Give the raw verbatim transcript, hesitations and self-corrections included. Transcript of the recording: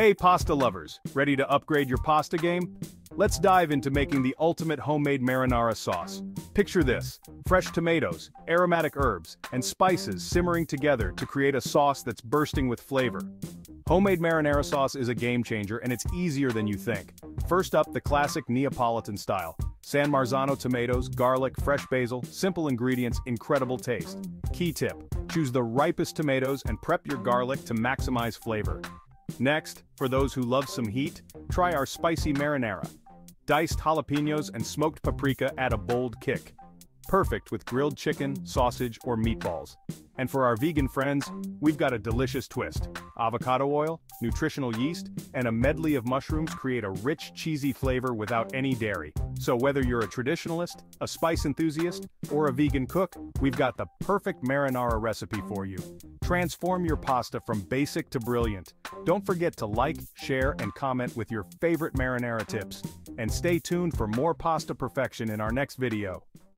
Hey pasta lovers, ready to upgrade your pasta game? Let's dive into making the ultimate homemade marinara sauce. Picture this: fresh tomatoes, aromatic herbs, and spices simmering together to create a sauce that's bursting with flavor. Homemade marinara sauce is a game changer, and it's easier than you think. First up, the classic Neapolitan style. San Marzano tomatoes, garlic, fresh basil, simple ingredients, incredible taste. Key tip: choose the ripest tomatoes and prep your garlic to maximize flavor. Next, for those who love some heat, try our spicy marinara. Diced jalapenos and smoked paprika add a bold kick. Perfect with grilled chicken, sausage, or meatballs. And for our vegan friends, we've got a delicious twist. Avocado oil, nutritional yeast, and a medley of mushrooms create a rich, cheesy flavor without any dairy. So whether you're a traditionalist, a spice enthusiast, or a vegan cook, we've got the perfect marinara recipe for you. Transform your pasta from basic to brilliant. Don't forget to like, share, and comment with your favorite marinara tips. And stay tuned for more pasta perfection in our next video.